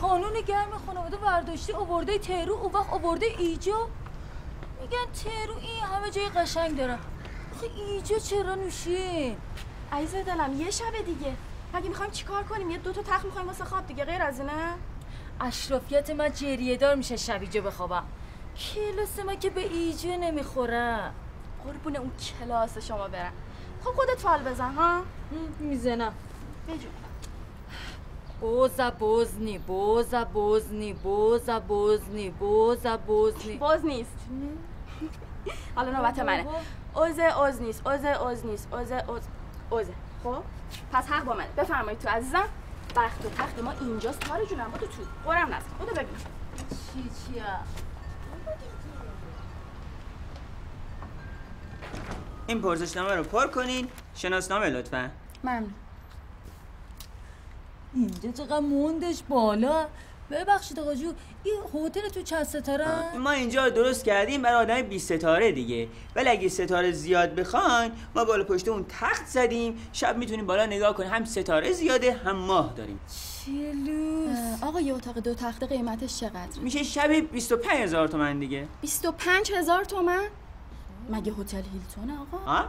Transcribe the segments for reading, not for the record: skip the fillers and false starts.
کانون گرم خانواده برداشتی آورده تهرو، اون وقت آورده ایجا. میگن تهرو این همه جای قشنگ داره، آخه ایجا چرا نوشین؟ عزیز دلم یه شب دیگه، مگه میخوایم چیکار کنیم؟ یه دو تا تخت میخوایم واسه خواب دیگه، غیر از اینه؟ اشرافیت من جریه دار میشه شب ایجا بخوابم. کلاس ما که به ایجا نمیخوره. قربون اون کلاس شما برم. خب خودت فال بزن ها؟ میزنم. بجو. بوز نیست. حالا نوبت منه. اوز نیست. خب پس حق با من. بفرمایید تو عزیزم. بخت و تخت ما اینجاست. کار جونم بود تو. قرم نزن. خودو ببین. چیه؟ این پرسشنامه رو پر کنین. شناسنامه لطفا. ممنون. اینجا چقدر موندش بالا. ببخشید آقا جو، این هتل تو چند ستاره؟ ما اینجا درست کردیم برای آدم 20 ستاره دیگه، ولی اگه ستاره زیاد بخواین ما بالا پشت اون تخت زدیم، شب میتونیم بالا نگاه کنیم، هم ستاره زیاده هم ماه داریم. چلوس. آقا یه اتاق دو تخته قیمتش چقدر؟ میشه شب 25000 تومان دیگه. 25000 تومان؟ مگه هتل هیلتونه آقا؟ ها؟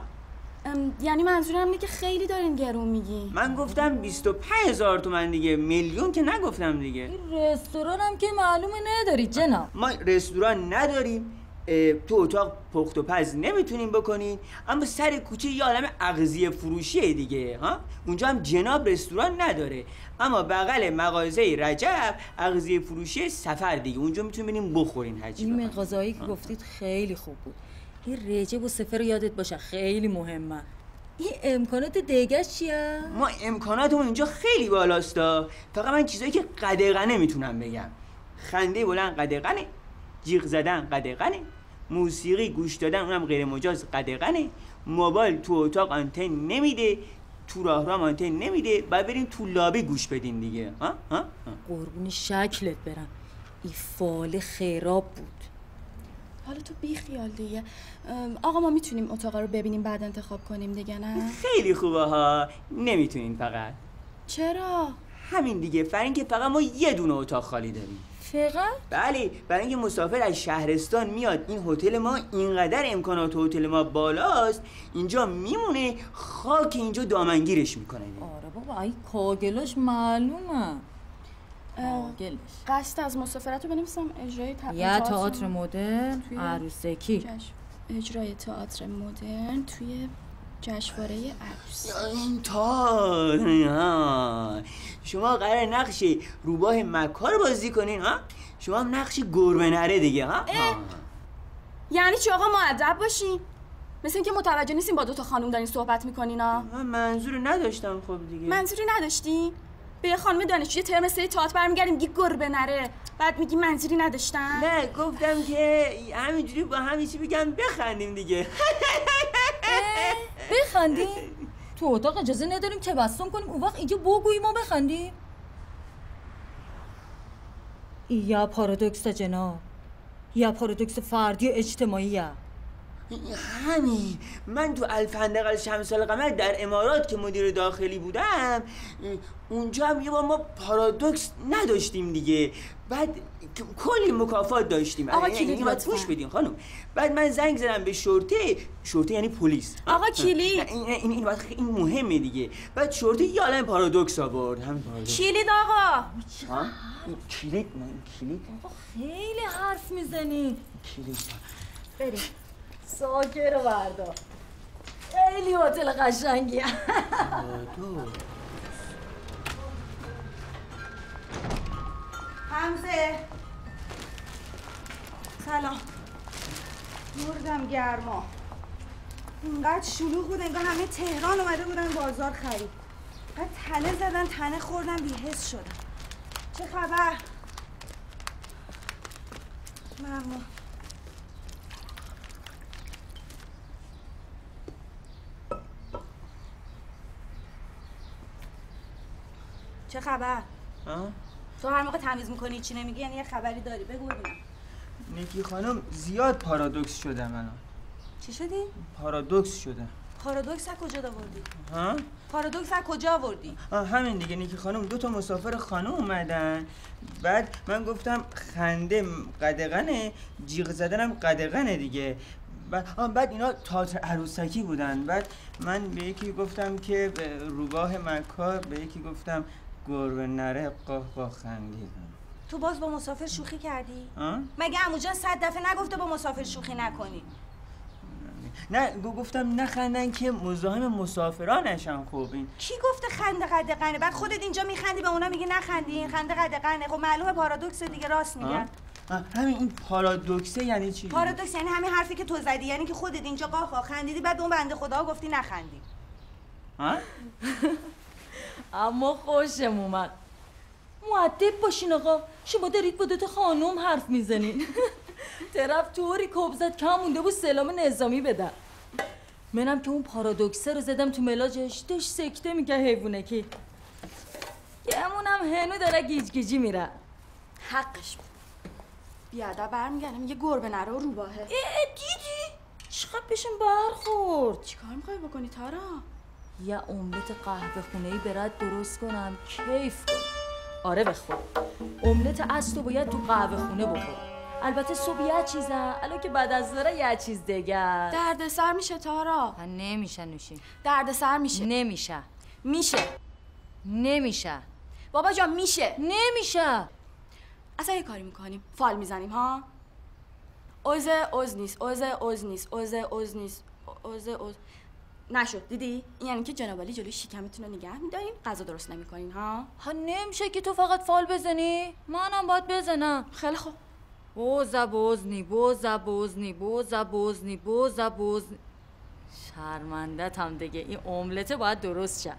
یعنی منظورم اینه که خیلی دارین گرون میگی. من گفتم 25000 تومن دیگه، میلیون که نگفتم دیگه. این رستوران هم که معلومه نداری جناب. ما رستوران نداریم، تو اتاق پخت و پز نمیتونیم بکنین، اما سر کوچه یه عالم اغذیه فروشیه دیگه ها. اونجا هم جناب رستوران نداره، اما بغل مغازه رجب اغذیه فروشی سفر دیگه، اونجا میتونیم بریم بخورین. حجی این غذایی که گفتید خیلی خوب بود. این رجب و صفر یادت باشه، خیلی مهمه. این امکانات دیگه چیه؟ ما امکاناتمون اینجا خیلی بالاستا. فقط من چیزایی که قدغنه میتونم بگم. خنده بلند قدغنه، جیغ زدن قدغنه، موسیقی گوش دادن اونم غیر مجاز قدغنه، موبایل تو اتاق آنتن نمیده، تو راهرو آنتن نمیده، باید بریم تو لابی گوش بدین دیگه. ها ها؟ قربون شکلت برم. این فال خیراب بود. حالا تو بی خیال دیگه. آقا ما میتونیم اتاقا رو ببینیم بعد انتخاب کنیم دیگه نه؟ خیلی خوبه ها. نمیتونین فقط. چرا؟ همین دیگه، برای اینکه فقط ما یه دونه اتاق خالی داریم. فقط؟ بله، برای اینکه مسافر از شهرستان میاد این هتل ما، اینقدر امکانات هتل ما بالاست، اینجا میمونه، خاک اینجا دامنگیرش میکنه. آره بابا، این کاگلش معلومه. قصد از مسافرت رو بنویسم اجرای تئاتر مدرن توی عروسکی. اجرای تئاتر مدرن توی جشنواره عروسکی. تا شما قرار نقش روباه مکه رو بازی کنین ها؟ شما هم نقش گربه نره دیگه ها؟ یعنی چی آقا، مؤدب باشین؟ مثل اینکه متوجه نیستین با دو تا خانم دارین صحبت میکنین ها؟ من منظور نداشتم. خب دیگه منظوری نداشتی؟ به یه خانم دانشجوی ترم سه تئاتر برمیگردیم میگی گربه نره، بعد میگی منظوری نداشتم. نه گفتم که همینجوری با همین چی بگم بخندیم دیگه. بخندیم؟ تو اتاق اجازه نداریم تبسم کنیم، اون وقت اینجا بگویی ما بخندیم؟ یا پارادوکس جناب، یا پارادوکس فردی و اجتماعیه. همین. من تو الفندقل شمس القمر در امارات که مدیر داخلی بودم، اونجا هم یه بار ما پارادوکس نداشتیم دیگه، بعد کلی مکافات داشتیم. آقا کلید باید پوش بدین خانم. بعد من زنگ زدم به شرطه یعنی پلیس. آقا کلید این مهمه دیگه. بعد شرطه یه عالم پارادوکس آورد. کلید آقا. ها؟ کلید؟ من کلید؟ آقا خیلی حرف میزنی. کلید بریم ساکه رو بردار. خیلی هتل قشنگیه. حمزه سلام. مردم گرما، اینقدر شلوغ بود انگار همه تهران اومده بودن بازار خرید. بعد تله زدن، تنه خوردم، بی‌حس شدم. چه خبر؟ ممنون. چه خبر؟ تو هر موقع تمیز میکنی چی نمیگی، یعنی یه خبری داری، بگو ببینم. نگی خانم زیاد پارادوکس شدم الان. چی شدی؟ پارادوکس شدم. پارادوکس از کجا آوردی؟ ها؟ پارادوکس از کجا آوردی؟ همین دیگه نیکی خانم، دو تا مسافر خانه اومدن. بعد من گفتم خنده قدغنه، جیغ زدنم قدغنه دیگه. بعد اینا تئاتر عروسکی بودن. بعد من به یکی گفتم که روباه مکار، به یکی گفتم گربه نره قهقه خندیدن. تو باز با مسافر شوخی کردی؟ مگه عمو جان 100 دفعه نگفته با مسافر شوخی نکنی؟ نه گفتم نخندن که مزاحم مسافران نشن. خوب این کی گفته خنده قدقنه؟ بعد خودت اینجا میخندی به اونا میگی نخندین خنده قدقنه. خب معلومه پارادوکس دیگه. راست میگن. همین این پارادوکسه یعنی چی؟ پارادوکس یعنی همین حرفی که تو زدی، یعنی که خودت اینجا قاقا خندیدی بعد اون بنده خداها گفتی نخندی. ها؟ اما خوشم اومد. مؤدب باشین آقا، شما دارید با دوتا خانم حرف میزنین. طرف طوری کب زد که مونده بود سلام نظامی بدم. منم که اون پارادوکسه رو زدم تو ملاجش، داشت سکته میگه حیوونکی. یمونم هنو داره گیج گیجی میره. حقش بود. بیادا برمیگرده میگه گربه نره و روباهه. دیدی؟ چقدر بشم برخورد. چیکار میخوای بکنی تارا؟ یه املت قهوه خونه‌ای برات درست کنم کیف کنم. آره بخور. املت از تو باید تو قهوه خونه بخور. البته صبح یه چیزه، الان که بعد از ظهر یه چیز دیگر. درد سر میشه تارا. نمیشه نوشین. درد سر میشه. نمیشه. میشه. نمیشه. بابا جان میشه. نمیشه. اصلا یه کاری میکنیم. فال میزنیم ها. اوز نیست. نشد دیدی؟ این یعنی که جنابالی جلوی شکمتون رو نگه می‌دارین، غذا درست نمی‌کنین ها. نمیشه که تو فقط فال بزنی، منم باید بزنم. خیلی خوب. بوز شرمنده تام دیگه. این املت باید درست شه.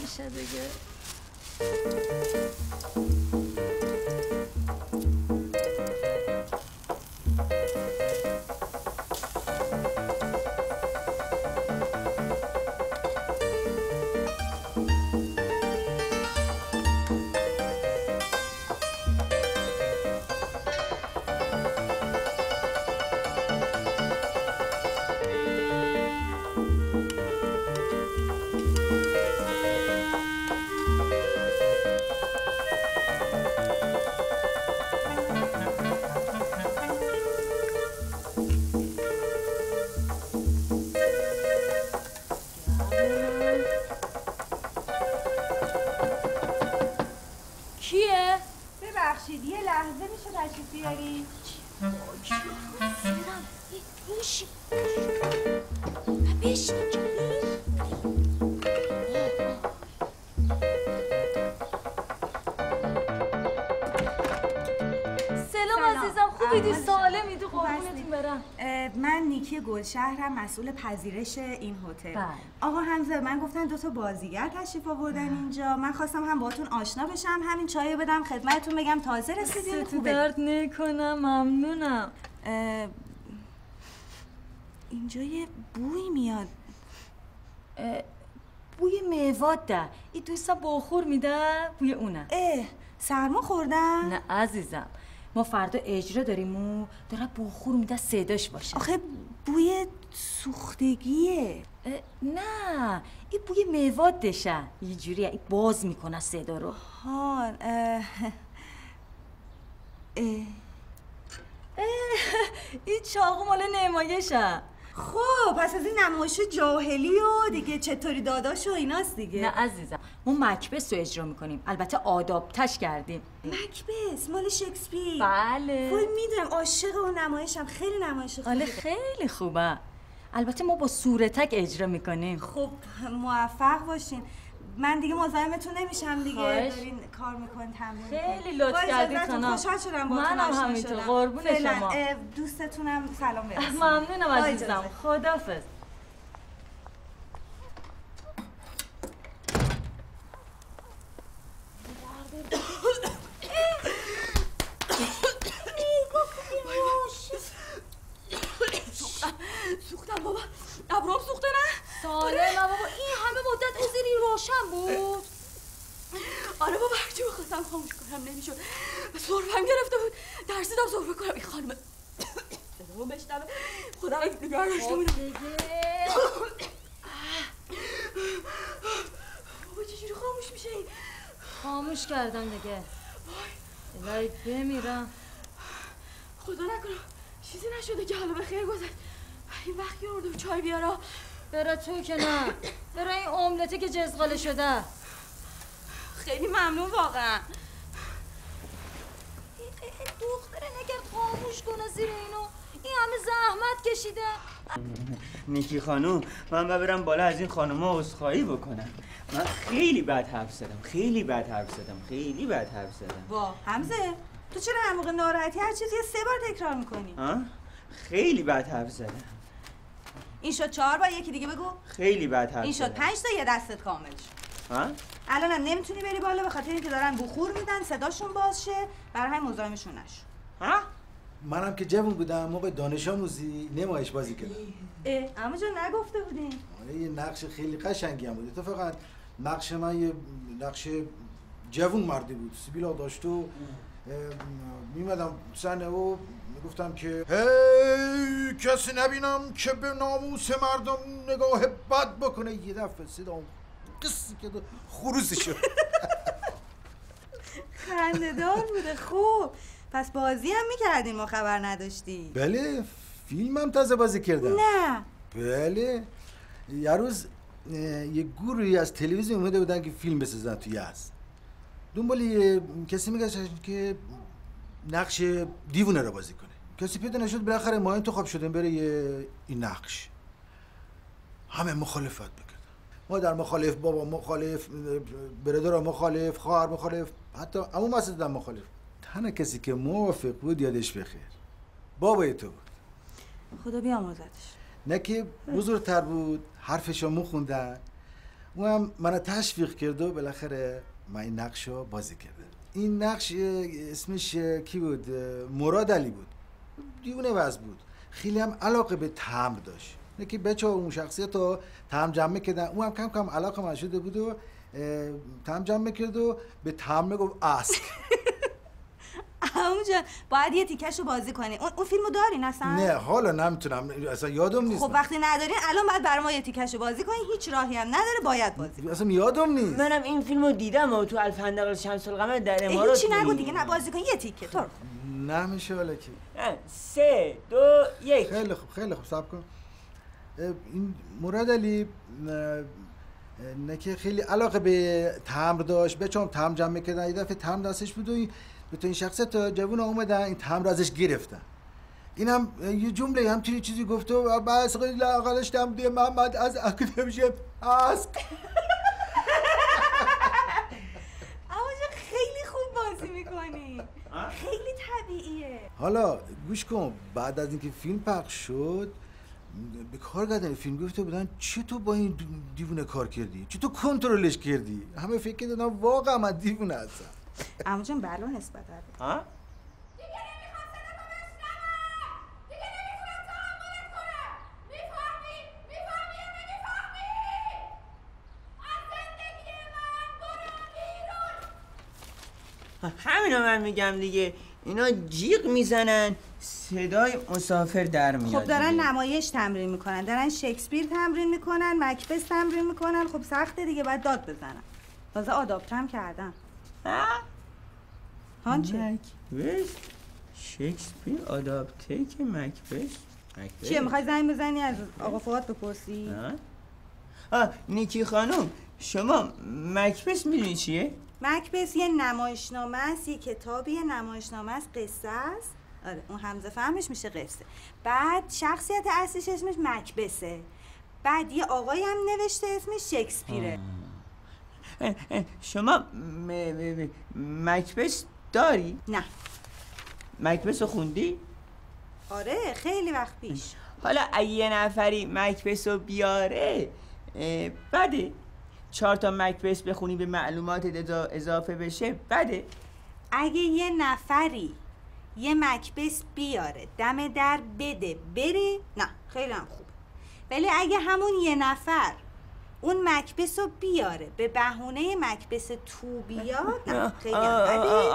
باشه دیگه. گلشهرم مسئول پذیرش این هتل. آقا حمزه من گفتن دو تا بازیگر تشریف آوردن اینجا. من خواستم هم باهاتون آشنا بشم، همین چایو بدم خدمتتون، بگم تازه رسیدین. خوبه؟ درد نکنم. ممنونم. اینجا یه بوی میاد. بوی میواد ده. این دوستا بخور میده. بوی اونه. سرما خوردن؟ نه عزیزم. ما فردا اجرا داریم و داره بخور میده صداش باشه. آخه بوی سوختگیه. نه این بوی میواد دشه، یه جوری این باز میکنه صدا رو. ها این چاقو مال نمایشه. خب پس از این نمایش جاهلی و دیگه چطوری داداش و ایناست دیگه. نه عزیزم ما مکبث رو اجرا میکنیم، البته آداپتش کردیم. مکبث مال شکسپیر؟ بله. وای میدونم، عاشق اون نمایشم، خیلی نمایش خوبه. آره خیلی خوبه. البته ما با سورتک اجرا میکنیم. خب موفق باشین. من دیگه مزاحمتون نمیشم دیگه. دارین کار میکنین تمرین. خیلی لطف کردین خانم. خوشحال شدم باهاتون آشنا شدم. قربون شما. دوستتونم سلام برسونید. ممنونم عزیزم. خداحافظ. سوختم بابا. ابرام سوخته نه؟ سالم بابا. این همه مدت از این روشن بود. آره بابا هرچی بخواستم خاموش کنم نمیشد. سرفم گرفته بود. درسیدم سرفه کنم. این خانمه بابا بشتبه. خدا را نگاه داشته بودم. چجوری خاموش میشه این؟ خاموش کردم دیگه. الهی بمیرم. خدا نکنم چیزی نشده که حالا به خیر گذشت. این وقتی آوردم چای بیارا. برا تو که نه. برا این املته که جزغاله شده. خیلی ممنون واقعا. دختره نگر خاموش کنه زیر اینو. این همه زحمت کشیده. نیکی خانوم من برم بالا از این خانوما عذرخواهی بکنم. من خیلی بد حرف زدم. وا حمزه تو چرا هر موقع ناراحتی هر چیزی سه بار تکرار میکنی؟ ها خیلی بد حرف زدم. این شد 4 بار یکی دیگه بگو. خیلی بد حرف زدم. این شد 5 تا یه دستت کامل شد. ها الانم نمیتونی بری بالا به خاطر اینکه دارن بخور میدن صداشون باز شه برای مزاحمشون نشه. ها منم که جوون بودم موقع دانش آموزی نمایش بازی کردم. عمو جون نگفته بودین؟ آره یه نقش خیلی قشنگی هم بود. تو فقط نقش من یه نقش جوون مردی بود. سیبیلا داشت و میمدم صحنه و میگفتم که هی کسی نبینم که به ناموس مردم نگاه بد بکنه. یه دفعه صدام قصی که خروزی شد. خنده‌دار بوده. خوب پس بازی هم میکردین ما خبر نداشتیم. بله فیلم هم تازه بازی کردم. نه بله یه روز یه گروهی از تلویزیون اومده بودن که فیلم بسازن توی یزد. دنبال کسی میگشت که نقش دیوونه رو بازی کنه. کسی پیدا نشد. بالاخره ما انتخاب شدیم برای این نقش. همه مخالفت میکردن. مادر مخالف، بابا مخالف، برادر مخالف، خواهر مخالف، حتی عمو مسعود هم مخالف. تنها کسی که موافق بود یادش بخیر بابای تو بود. خدا بیامرزتش. نه که بزرگتر بود حرفشو میخوندن او هم منو تشویق کرد و بالاخره من این نقشو بازی کردم. این نقش اسمش کی بود؟ مراد علی بود. دیونه وز بود. خیلی هم علاقه به طعم داشت. نه که بچه اون شخصیت رو طعم جمع کردن. او هم کم کم علاقه من شده بود و طعم جمع کرد و به طعم میگفت اسک. همونجا باید یه تیکشو بازی کنی. اون فیلمو دارین اصلا؟ نه حالا نمیتونم اصلا یادم نیست. خب وقتی ندارین الان باید برام یه تیکشو بازی کنی. هیچ راهی هم نداره باید بازی کنی. اصلا یادم نیست. منم این فیلمو دیدم و تو الفندقل شمس القمر در امارات. هیچی نگو دیگه. نه بازی کن یه تیکه تو. نه میشه حالا که 3، 2، 1. خیلی خوب خیلی خوب صبر کن. این مراد علی نکه خیلی علاقه به تمر داشت. بچه‌ام تمر جمع کردن. یه دفعه تمر دستش بود و تو این شخصیت جوون اومدن این تمر ازش گرفتن. اینم یه جمله همچین چیزی گفت و بس خیلی لاغرش دم دیگه محمد از عقیده میشه اسک. آوجا خیلی خوب بازی میکنی. خیلی طبیعیه. حالا گوش کن بعد از اینکه فیلم پخش شد به کارگردان فیلم گفته بودن چی تو با این دیوونه کار کردی؟ چی تو کنترلش کردی؟ همه فکر کردن واقعا من دیوونه هستم. عمو جون بلا نسبت داره. ها؟ دیگه نمیخوام صدامو بشنوم. دیگه نمیتونم تحملت کنم. میفهمی؟ میفهمی یا نمیفهمی؟ از زندگی من برو بیرون. همینو من میگم دیگه. اینا جیغ میزنن صدای مسافر در میاد. خب دارن نمایش تمرین میکنن. دارن شکسپیر تمرین میکنن. مکبث تمرین میکنن. خب سخته دیگه باید داد بزنن. تازه آداپتم کردم. هانچک مکبث شکسپیر آداپته که مکبث. چیه میخوای زنگ بزنی از آقا فؤاد بپرسی؟ نیکی خانم شما مکبث میدونی چیه؟ مکبث یه نمایشنامه است. یه کتابی نمایشنامه است. قصه است. آره اون همزه فهمش میشه قصه. بعد شخصیت اصلیش اسمش مکبثه. بعد یه آقایی هم نوشته اسمش شکسپیره. شما مکبث داری؟ نه. مکبث رو خوندی؟ آره خیلی وقت پیش. حالا اگه یه نفری مکبث رو بیاره بده. 4 تا مکبث بخونی به معلوماتت اضافه بشه بده. اگه یه نفری یه مکبث بیاره دم در بده بره نه خیلی هم خوبه. ولی اگه همون یه نفر اون مکبث رو بیاره به بهونه مکبث تو بیاد نه خیلی بده.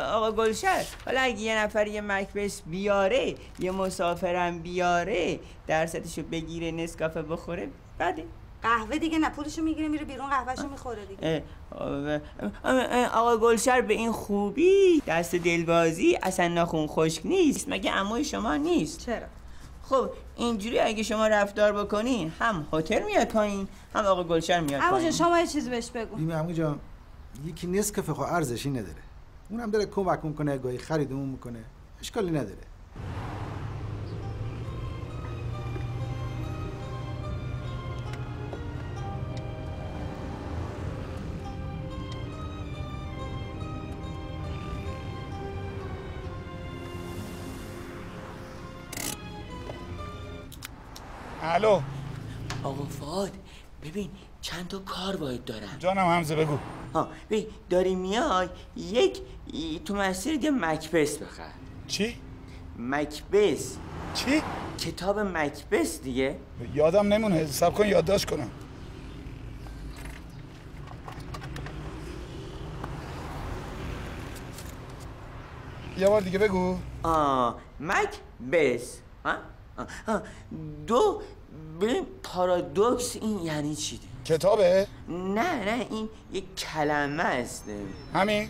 آقا گلشن حالا اگه یه نفر یه مکبث بیاره یه مسافرم بیاره درصدشو بگیره نسکافه بخوره بده. قهوه دیگه نه، پولشو میگیره میره بیرون قهوهشو میخوره دیگه. آقا گلشهر به این خوبی دست دلبازی اصلا ناخون خشک نیست، مگه عموی شما نیست؟ چرا؟ خب اینجوری اگه شما رفتار بکنین هم هتل میاد پایین هم آقا گلشهر میاد پایین. عمو شما یه چیز بهش بگو. ببین عمو جان، یکی نیست که فقه ارزشی نداره، اونم داره کمک میکنه، گاهی خریدمون میکنه، اشکالی نداره. الو آقا فعاد، ببین چند تا کار باید دارم. جانم حمزه بگو. ها ببین داری میای یک تو مسیر دیگه مکبث بخر. چی؟ مکبث. چی؟ کتاب مکبث دیگه. یادم نمونه، صبر کن یادداشت کنم. یه بار دیگه بگو. مکبث. ها؟ دو ببین پارادوکس این یعنی چی ده؟ کتابه؟ نه این یک کلمه است. همین؟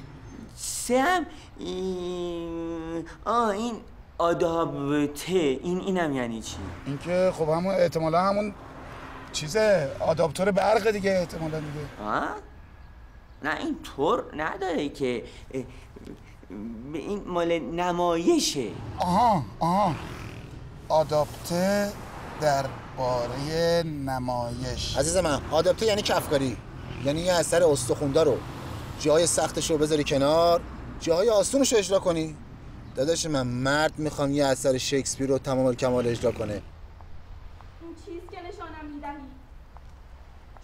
سه هم این آدابته، اینم یعنی چی؟ این که خب همون احتمالا همون چیزه، آداپتور برق دیگه احتمالا دیگه. نه این طور نداره که، این مال نمایشه. آها آداپته درباره نمایش. عزیز من آداپته یعنی کفکاری، یعنی یه اثر استخونده رو جای سختش رو بذاری کنار، جای آسونش رو اجرا کنی. داداش من مرد میخوام یه اثر شکسپیر رو تمام الکمال اجرا کنه. این چیز که نشانم میدهی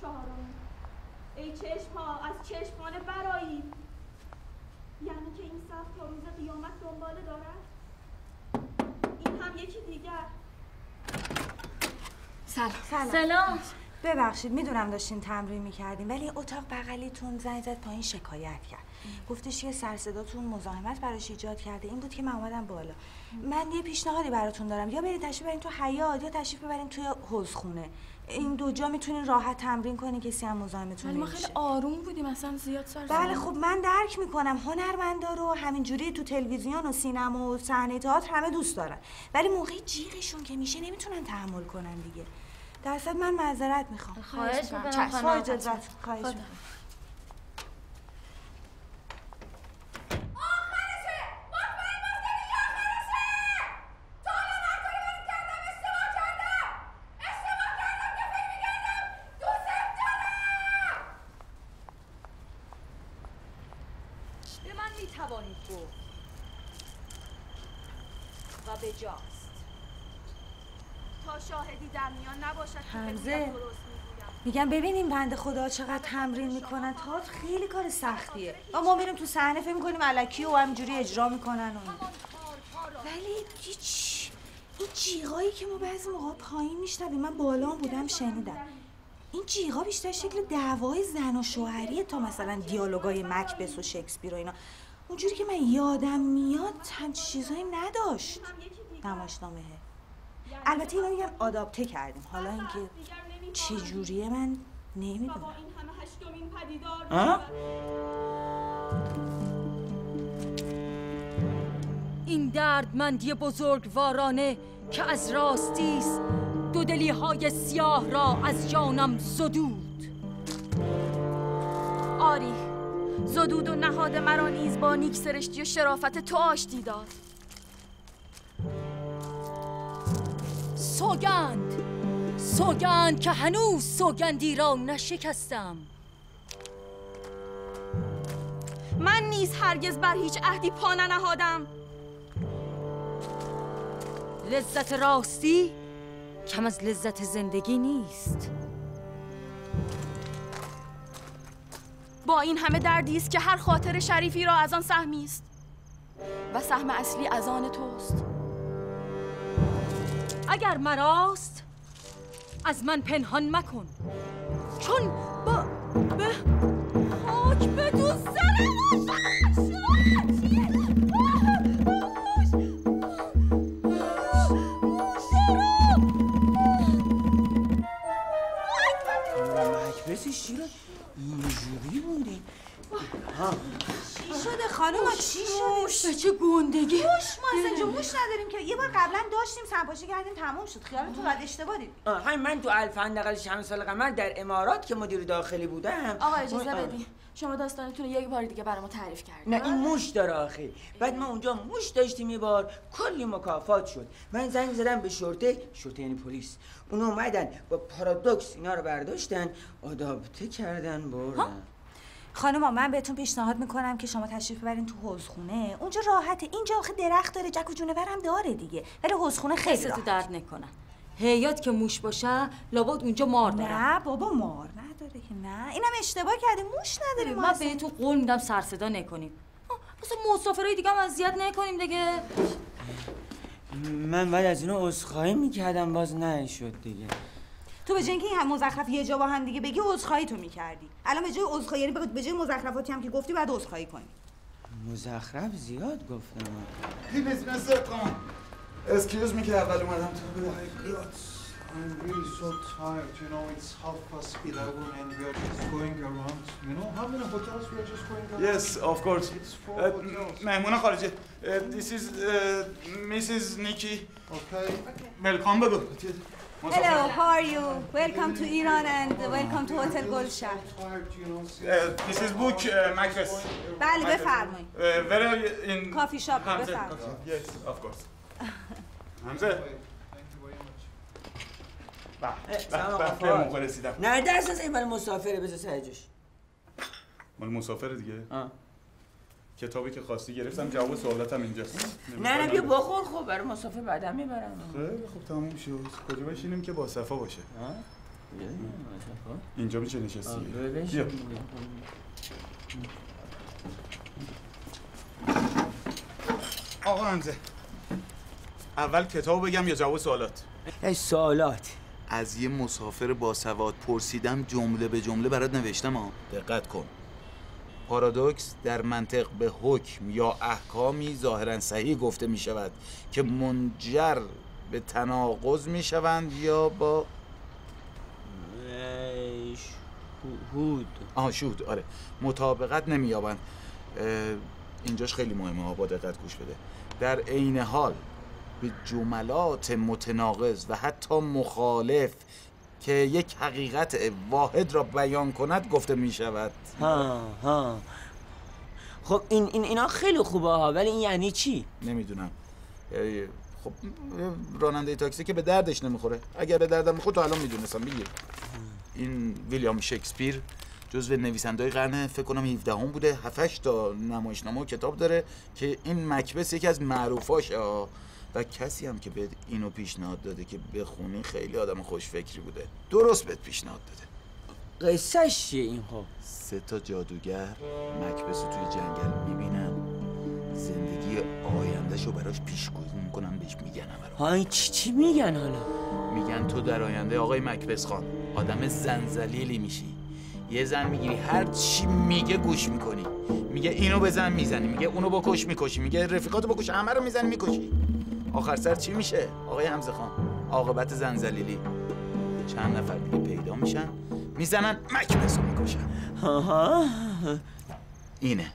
چهارم، ای چشم ها از چشمان برایی، یعنی که این صف تا روز قیامت دنباله دارد. این هم یکی دیگر. سلام. ببخشید میدونم داشتین تمرین میکردین، ولی اتاق بغلیتون زنگ زد پایین شکایت کرد. گفتش یه سر صداتون مزاحمت براش ایجاد کرده، این بود که من اومدم بالا. من یه پیشنهادی براتون دارم، یا برید تشریف ببرین تو حیاط یا تشریف ببرین توی حوضخونه. این دو جا میتونین راحت تمرین کنین، کسی هم مزاحمتون نشه. ما خیلی آروم بودیم، اصلا زیاد سر زدن. بله خب من درک میکنم هنرمندا رو همینجوری تو تلویزیون و سینما و صحنه تئاتر همه دوست دارن، ولی موقعی جیغشون که میشه نمیتونن تحمل کنن دیگه. درصد من معذرت میخوام. خواهش میکنم خانم. خواهش میکنم. حمزه میگم ببین این بنده خدا چقدر تمرین میکنن، تئاتر خیلی کار سختیه. ما میریم تو صحنه فکر میکنیم الکی و همینجوری اجرا میکنن و ولی هیچ. این جیغایی که ما بعضی موقع پایین میشنویم، من بالا بودم شنیدم، این جیغا بیشتر شکل دعوای زن و شوهریه تا مثلا دیالوگای مکبث و شکسپیر و اینا. اونجوری که من یادم میاد هم چیزایی نداشت نمایشنامه. البته اینو میگن آداپته کردیم، حالا اینکه چه جوریه من نمیدونم. این دردمندی بزرگوارانه که از راستی است، دو دلی های سیاه را از جانم زدود. آری زدود و نهاد مرا نیز با نیک سرشتی و شرافت تو آشتی داد. سوگند که هنوز سوگندی را نشکستم. من نیز هرگز بر هیچ عهدی پا ننهادم. لذت راستی کم از لذت زندگی نیست. با این همه دردی است که هر خاطر شریفی را از آن سهمی است و سهم اصلی از آن توست. اگر مراست از من پنهان مکن، چون با به خاک به تو سرم ماما چی شد؟ چه گندگی؟ ما اصلا جو موش نداریم که. یه بار قبلا داشتیم سمپاشی کردیم تمام شد. خیالتون راحت اشتباه دید. همین من تو الفندقل شمسال قمر در امارات که مدیر داخلی بودم. آقا اجازه بدید. شما داستانتون یک بار دیگه برام تعریف کردید. نه این موش داره آخه. بعد ما اونجا موش داشتیم یه بار کلی مکافات شد. من زنگ زدم به شرطه یعنی پلیس. اونا اومدن با پارادوکس اینا رو برداشتن، آداپته کردن بردن. خانوما من بهتون پیشنهاد میکنم که شما تشریف ببرین تو حوضخونه. اونجا راحته. اینجا آخه درخت داره، جک و جونور هم داره دیگه. ولی حوضخونه خیلی راحته. دست درد نکنه. حیات که موش باشه لابد اونجا مار داره. نه بابا مار نداره که. نه اینم اشتباه کردی، موش نداره. من بهتون قول میدم سر صدا نکنید. واسه مسافرای دیگه هم اذیت نکنیم دیگه. من بعد از اینا عذرخواهی میکردم باز نشد دیگه. تو به جای اینکه این مزخرف یه جا با هم دیگه بگی عذرخواهی تو میکردی. الان به جای عذرخواهی یعنی به جای مزخرفاتی هم که گفتی بعد عذرخواهی کنی. مزخرف زیاد گفتم. پلیز نسکن. Excuse me, Madame, I got. I'm really so tired. You know, it's 11:30 and we are just going around. You know, how many hotels we are just going around? Yes, of course. It's 4 hotels. Mehmune Kharici. This is Mrs. Nikki. Okay. Welcome, Babu. Hello, how are you? Welcome to Iran and welcome to Hotel Gulshan. This is book Macris. Bale, befarmoyed. Where are you in? Coffee shop, befarmoyed. Yes, of course. همزه سلام رسیدم. نه درس از این مال مسافره، بذار سرجوش مال مسافره دیگه. کتابی که خواستی گرفتم، جواب سوالاتم اینجاست. نه بیا بخور. خب برای مسافر بعدا میبرم. خیلی خب تموم شد. کجا بشینیم که با صفا باشه؟ اینجا میشه نشستی. بیا آقا همزه، اول کتاب بگم یا جواب سوالات؟ سوالات. از یه مسافر باسواد پرسیدم، جمله به جمله برات نوشتم ها. دقت کن. پارادوکس در منطق به حکم یا احکامی ظاهراً صحیح گفته می شود که منجر به تناقض می شوند یا با شهود. شهود آره. مطابقت نمی یابند. اینجاش خیلی مهمه ها، با دقت گوش بده. در عین حال به جملات متناقض و حتی مخالف که یک حقیقت واحد را بیان کند گفته می شود. ها خب اینا خیلی خوبه ها، ولی این یعنی چی؟ نمیدونم. خب راننده تاکسی که به دردش نمیخوره. اگر به دردم میخورد تا الان میدونستم. بگیر این ویلیام شکسپیر جزو نویسنده‌های قرن فکر کنم 17 هم بوده. 7-8 تا نمایشنامه و کتاب داره که این مکبث یکی از معروفاشه. و کسی هم که بهت اینو پیشنهاد داده که بخونی خیلی آدم خوش فکری بوده. درست بهت پیشنهاد داده. قصه‌ش چیه اینها؟ 3 تا جادوگر مکبث رو توی جنگل میبینن، زندگی آیندهشو براش پیشگویی میکنن، بهش میگن های چی میگن حالا؟ میگن تو در آینده آقای مکبث خان آدم زنزلیلی میشی. یه زن میگیری، هر چی میگه گوش میکنی. میگه اینو بزن میزنی، میگه اونو بکش میکشی، میگه رفیقاتو بکش، همه رو میزنی میکشی. آخر سر چی میشه آقای حمزه خان؟ عاقبت زنزلیلی. چند نفر دیگه پیدا میشن، میزنن، مکبث رو میکشن. اینه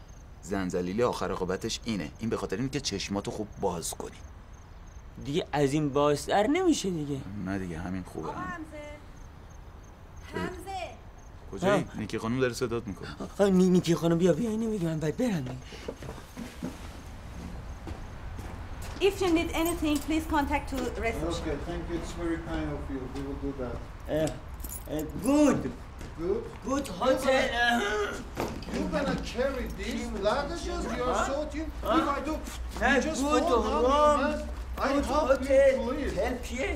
زنزلیلی، آخر عاقبتش اینه. این به خاطر اینه که چشماتو خوب باز کنی دیگه. از این بازتر نمیشه دیگه. نه دیگه همین خوبه. آقا حمزه کجایی؟ نیکی خانم داره صدات میکنه. نیکی خانم بیا اینه بگی من باید برم. If you need anything, please contact to reception. Okay, thank you. It's very kind of you. We will do that. Good. Good. Good hotel. You're gonna carry these luggages. You're sorting. If I do, you just good fall down. I will help you, please. Help you.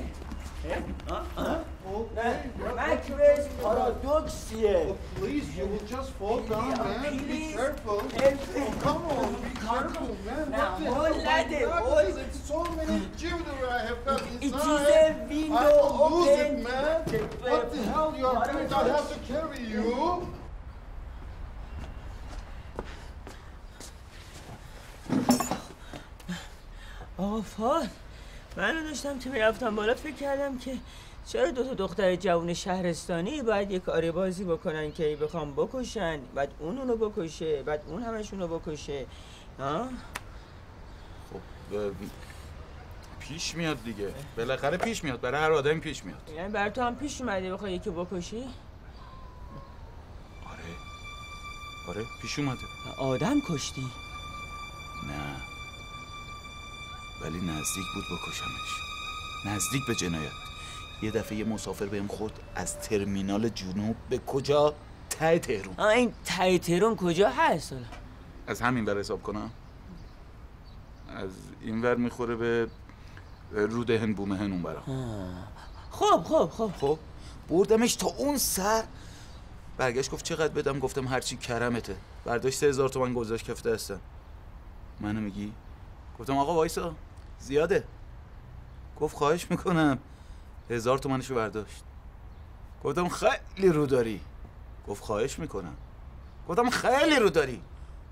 Macbeth, paradoxia. Please, you will just fall down, man. Be careful. Come on, be careful, man. Now, hold that. It's so many children I have got inside. It is a window open, man. What the hell you are doing? I have to carry you. Oh, fuck. من داشتم که میرفتم بالا فکر کردم که چرا دو تا دختر جوان شهرستانی باید یک آره بازی بکنن که بخوام بکشن، بعد اون اونو بکشه، بعد اون همشونو بکشه. خب پیش میاد دیگه، بالاخره پیش میاد، برای هر آدمی پیش میاد. یعنی برای تو هم پیش اومده بخوای یکی بکشی؟ آره پیش اومده. آدم کشتی؟ نه ولی نزدیک بود بکشمش، نزدیک به جنایت. یه دفعه یه مسافر بهم خورد از ترمینال جنوب به کجا؟ ته تهرون. این ته تهرون کجا هست؟ از همین ور حساب کنم، از این ور میخوره به روده هن بومه هن اون برا. خب بردمش تا اون سر، برگشت گفت چقدر بدم؟ گفتم هرچی کرمته. برداشت 3000 تومان گذاشت کف دستم. منو میگی؟ گفتم آقا وایسا زیاده. گفت خواهش میکنم. 1000 تومنشو برداشت. گفتم خیلی رو داری. گفت خواهش میکنم. گفتم خیلی رو داری.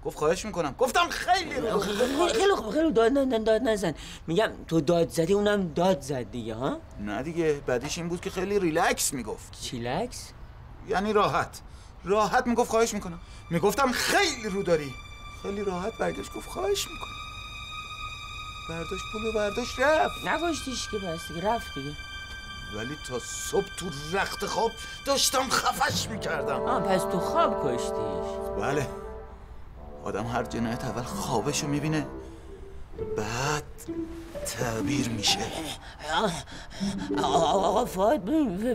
گفت خواهش میکنم. گفتم خیلی رو داری. خیلی داد نزن. میگم تو داد زدی اونم داد زد دیگه. ها؟ نه دیگه، بعدش این بود که خیلی ریلکس میگفت. چیلکس؟ یعنی راحت میگفت خواهش میکنم. میگفتم خیلی رو داری. خیلی راحت برگشت گفت خواهش میکنم. برداشت پولو، برداشت رفت. نگاشتیش که، بس دیگه رفت دیگه. ولی تا صبح تو رخت خواب داشتم خفش میکردم. پس تو خواب کشتیش؟ بله. آدم هر جنایت اول خوابشو میبینه، بعد تعبیر میشه. آقا فاید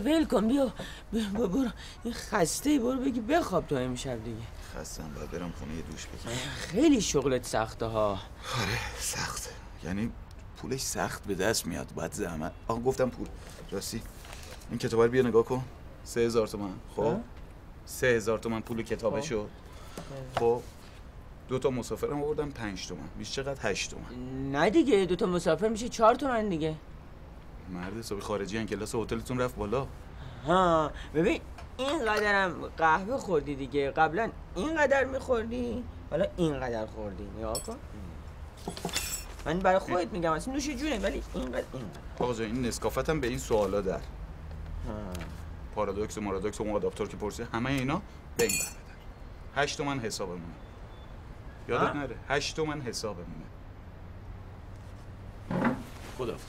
ول کن، بیا برو خسته ای، برو بگی بخواب تا امشب دیگه. خستم، باید برم خونه یه دوش بگیرم. خیلی شغلت سخته ها. آره سخته، یعنی پولش سخت به دست میاد، بعد زحمت. آقا گفتم پول، راستی این کتابه رو بیا نگاه کن. 3000 تومان. خب 3000 تومان پول کتابشو. خب 2 تا مسافرم آوردم 5 تومان. بیش چقدر؟ 8 تومان. نه دیگه 2 تا مسافر میشه 4 تومان دیگه. مرد حسابی خارجی ان، کلاس هتلتون رفت بالا. ببین اینقدرم قهوه خوردی دیگه، قبلا اینقدر میخوردی، حالا اینقدر خوردی. نگاه کن، من برای خودت میگم اصلا نوش جونه، ولی اینقدر. آقا جان این نسکافتم به این سوالا در پارادوکس و مارادوکس و اون آداپتور که پرسید، همه اینا به این بر بدن. 8 تومان حسابمونه، یادت نره. 8 تومان حسابمونه. خداحافظ.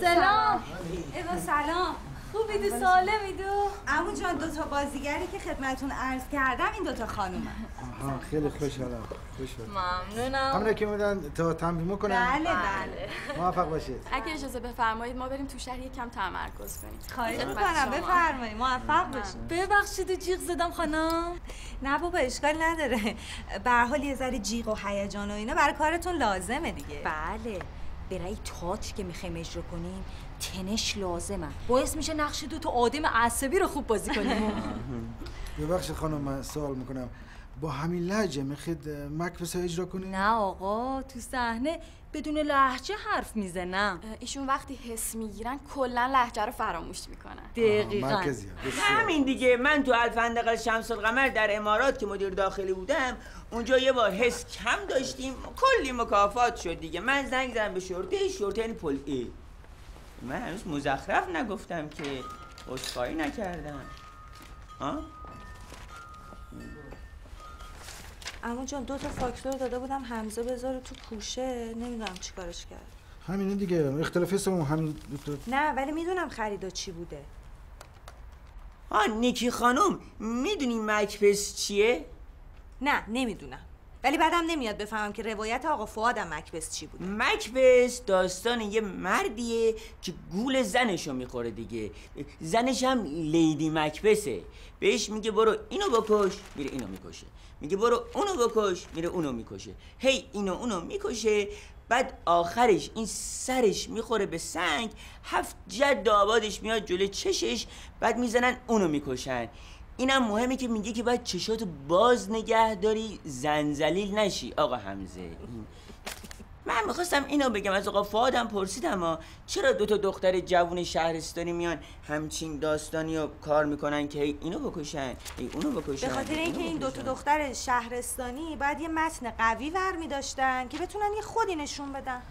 سلام. ایوا سلام. خوبی دو؟ سالمی دو؟ عمو جان 2 تا بازیگری که خدمتون عرض کردم این 2 تا خانومه. خیلی خوشحالم. ممنونم. همینه که میدن تا تمرین کنم. بله. موفق باشید. اگه اجازه بفرمایید ما بریم تو شهر یکم تمرکز کنیم. خواهش می‌کنم بفرمایید. موفق باشید. ببخشید جیغ زدم خانم. نه بابا اشکال نداره. به هر حال یه ذره جیغ و هیجان و اینا برای کارتون لازمه دیگه. بله. برای تاچ که میخوایم اجرا کنیم تنش لازمه، باعث میشه نقش 2 تا آدم عصبی رو خوب بازی کنیم. ببخشید خانم من سوال میکنم، با همین لهجه میخید مکبسا اجرا کنیم؟ نه آقا، تو صحنه بدون لهجه حرف میزنم. ایشون وقتی حس میگیرن کلا لهجه رو فراموش میکنن. دقیقاً همین دیگه. من تو الفندق شمس القمر در امارات که مدیر داخلی بودم، اونجا یه بار حس کم داشتیم، کلی مکافات شد دیگه. من زنگ زدم به شرطه یعنی پل ای. من هنوز مزخرف نگفتم که، عذرخواهی نکردم. عمو جان 2 تا فاکتور داده بودم حمزه بذاره تو کوشه، نمیدونم چیکارش کرد. همینه دیگه، اختلاف حسمون همین. نه ولی میدونم خریدا چی بوده. نیکی خانم میدونی مکبس چیه؟ نه نمیدونم، ولی بعدم نمیاد بفهمم که روایت آقا فؤاد هم مکبس چی بوده. مکبس داستان یه مردیه که گول زنشو میخوره دیگه، زنش هم لیدی مکبسه. بهش میگه برو اینو بکش، میره اینو میکشه، میگه برو اونو بکش، میره اونو میکشه، هی اینو اونو میکشه. بعد آخرش این سرش میخوره به سنگ، 7 جد آبادش میاد جلوی چشش، بعد میزنن اونو میکشن. اینم مهمه که میگه که باید چشاتو باز نگه داری، زنزلیل نشی. آقا حمزه من میخواستم اینو بگم، از آقا فؤادم پرسیدم اما چرا 2 تا دختر جوون شهرستانی میان همچین داستانی رو کار میکنن که اینو بکشن اونو بکشن؟ به خاطر اینکه این 2 تا دختر شهرستانی باید یه متن قوی برمی داشتن که بتونن یه خودی نشون بدن.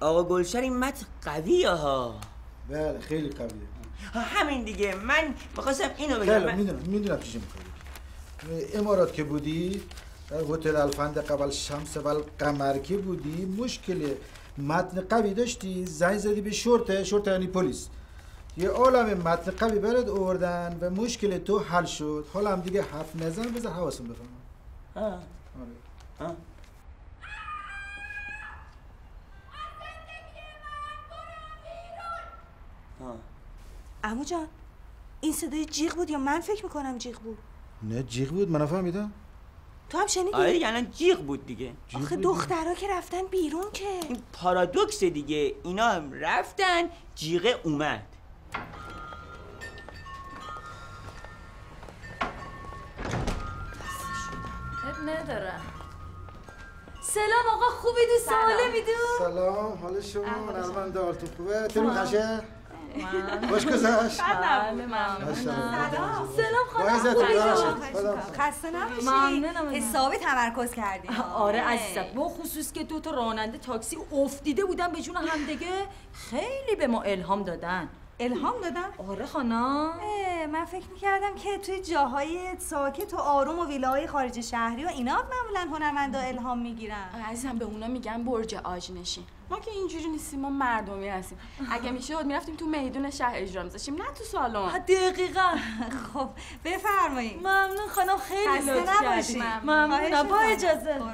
آقا گلشن این متن قویه ها. بله خیلی قویه. همین دیگه من می‌خواستم اینو بگم. بله میدونم چی می‌خوای. امارات که بودی در هتل الفند قبل شمس و القمر که بودی مشکل متن قوی داشتی، زنگ زدی به شرطه یعنی پلیس. یه عالم متن قوی برات آوردن و مشکل تو حل شد. حالا هم دیگه حرف نزن، بذار حواسم بفهمم. ها. آره. ها. عمو جان این صدای جیغ بود یا من فکر میکنم جیغ بود؟ نه جیغ بود، من فهمیدم. تو هم شنیدی؟ آره دیگه الان جیغ بود دیگه. آخه دخترها که رفتن بیرون که این پارادوکس دیگه، اینا هم رفتن جیغ اومد. اب ندارم. سلام آقا، خوبی دوست سالمی دو؟ سلام، حال شما؟ من حالتون خوبه؟ تو میخشه؟ باش گذاشت؟ ممنونم. سلام خانم، خوبی؟ خسته نباشی؟ ممنونم. حسابی تمرکز کردیم. آره عزیزم، با خصوص که دوتا راننده تاکسی افتیده بودن به جون هم دیگه، خیلی به ما الهام دادن. الهام دادن؟ آره خانم. من فکر میکردم که توی جاهای ساکت و آروم و ویلاهای خارج شهری و اینا معمولا هنرمندا الهام میگیرن. عزیزم به اونا میگن برج آجنشین. ما که اینجوری نیستیم، ما مردمی هستیم. اگه میشد میرفتیم تو میدون شهر اجرا میذاشتیم، نه تو سالن. دقیقاً. خب بفرمایید. ممنون خانم، خیلی لطف کردید. ممنون. با اجازه. قربان.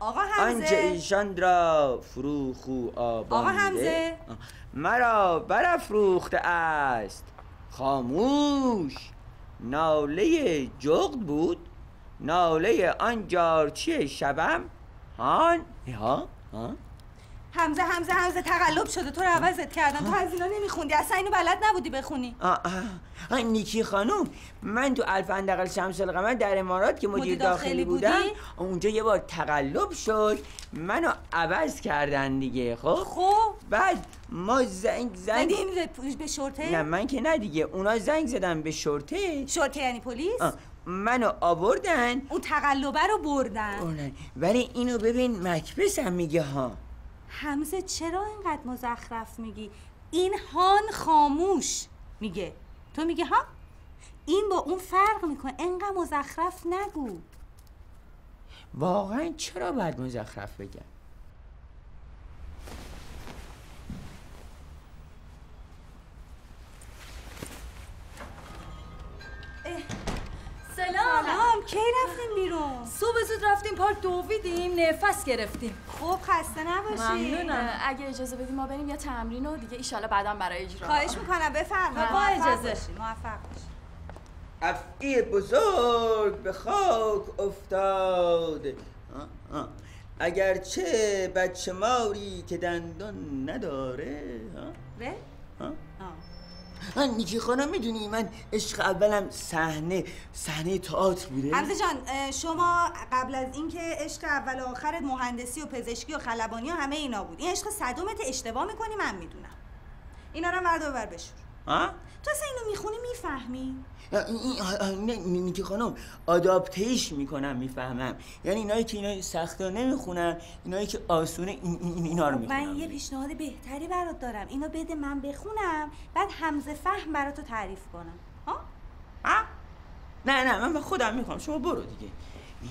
آقا حمزه، آنچه ایشان را فروخو آبانیده، آقا حمزه مرا برافروخته است. خاموش، ناله جغد بود، ناله آن جارچی شبم. هان ها ها حمزه تقلب شده، تو رو عوضت کردن. تو از اینا نمیخوندی، اصلا اینو بلد نبودی بخونی. نیکی خانم، من تو الفندقل شمس القمر در امارات که مدیر داخلی بودم، اونجا یه بار تقلب شد، منو عوض کردن دیگه. خب بعد ما زنگ زدیم به شرطه. نه من که نه دیگه، اونا زنگ زدن به شرطه یعنی پلیس، منو آوردن، اون تقلبه رو بردن. ولی اینو ببین مکبس هم میگه. ها حمزه چرا اینقدر مزخرف میگی؟ این هان خاموش میگه، تو میگه ها. این با اون فرق میکنه، اینقدر مزخرف نگو. واقعا چرا باید مزخرف بگم؟ سلام، کی رفتیم بیرون؟ صبح زود رفتیم پارک، دویدیم، نفس گرفتیم. خب خسته نباشی. ممنونم. اگه اجازه بدیم ما بریم یه تمرین و دیگه ان شاءالله بعداً برای اجرا. خواهش میکنم بفرمایید. با اجازه. موفق باشی. افعی بزرگ به خاک افتاد، اگرچه بچه ماری که دندون نداره. به؟ نیکی خانم میدونی من عشق اولم صحنه تئاتر بوده. حمزه جان شما قبل از اینکه عشق اول و آخرت مهندسی و پزشکی و خلبانی و همه اینا بود، این عشق صدومت اشتباه میکنی، من میدونم. اینا رو مرد ببر بشور. تو اصلا اینو میخونی میفهمی؟ نیکی خانم آداپتهش میکنم میفهمم، یعنی اینایی که اینا سختا نمیخونم، اینایی که آسونه اینا رو میخونم. من یه پیشنهاد بهتری برات دارم، اینو بده من بخونم بعد حمزه فهم براتو تعریف کنم. ها؟ نه من به خودم میخونم، شما برو دیگه. این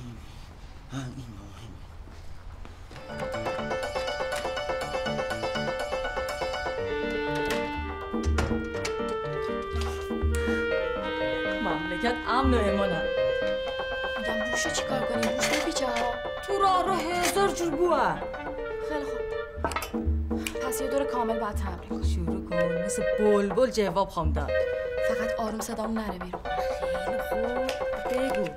یاد امن و امانم. میگم بوشو چیکار کنی؟ بوش بپیچه ها، تو راه هزار جور بو. خیلی خوب، پس یه دور کامل بعد تمرین کن. شروع کن، مثل بلبل جواب خوام داد. فقط آروم صدام نره بیرون. خیلی خوب، بگو.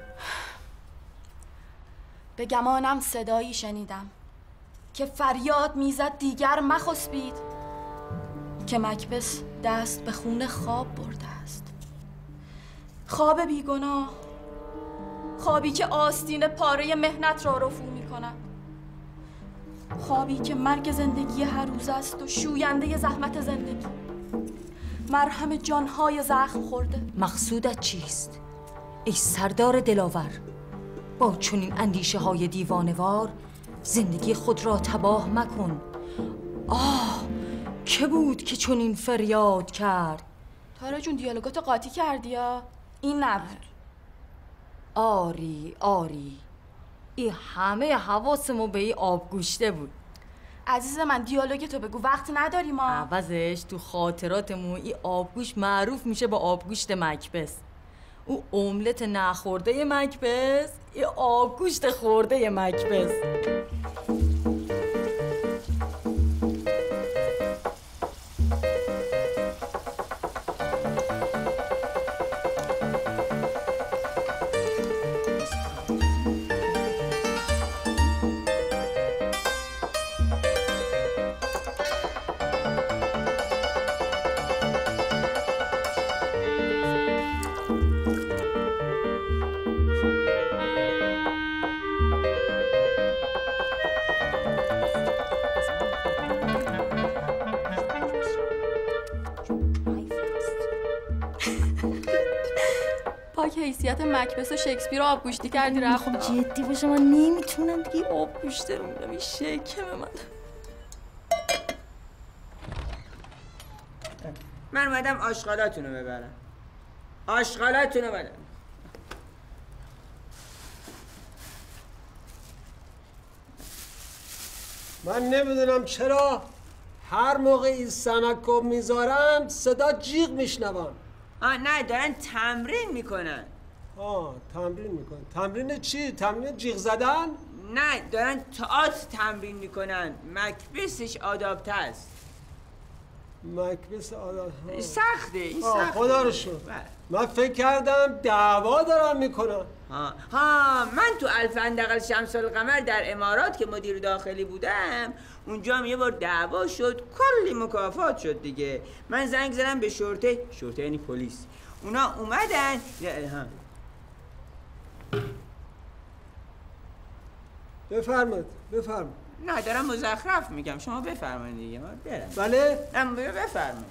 به گمانم صدایی شنیدم که فریاد میزد دیگر مخسبید، که مکبس دست به خون خواب برده است. خواب بیگناه، خوابی که آستین پاره مهنت را رفو می کند، خوابی که مرگ زندگی هر روز است و شوینده زحمت زندگی، مرهم جانهای زخم خورده. مقصودت چیست ای سردار دلاور؟ با چنین اندیشه های دیوانوار زندگی خود را تباه مکن. آه که بود که چون این فریاد کرد؟ تارا جون دیالوگاتو قاطی کردی یا؟ این نبود. آری آری، این همه حواسمو به این آب گوشته بود. عزیز من دیالوگتو بگو، وقت نداری ما. عوضش تو خاطراتمون این آبگوش معروف میشه با آبگوشت مکبس. او املت نخورده مکبس، این آبگوشت خورده مکبس. حیثیت مکبس و شکسپیر رو آبگوشتی کردی را خب جدی باشه، من نمیتونم دیگه آبگوشته رو میرم. این شکمه من اومدم آشغالاتون رو ببرم. آشغالاتون رو ببرم. من نمیدونم چرا هر موقع این سمک رو میذارم صدا جیغ میشنوم. آه نه، دارن تمرین میکنن. آه تمرین میکنن. تمرین چی؟ تمرین جیغ زدن؟ نه، دارن تئاتر تمرین میکنن. مکبسش آدابته است. مکبس آدابته سخته. این سخته. خدا رو شکر. من فکر کردم دعوا دارن میکنن. ها من تو الفندقل شمس القمر در امارات که مدیر داخلی بودم، اونجا هم یه بار دعوا شد، کلی مکافات شد دیگه. من زنگ زدم به شرطه یعنی پلیس. اونا اومدن. بفرمایید. نه دارم مزخرف میگم، شما بفرمایید دیگه. من برم. بله بفرمایید.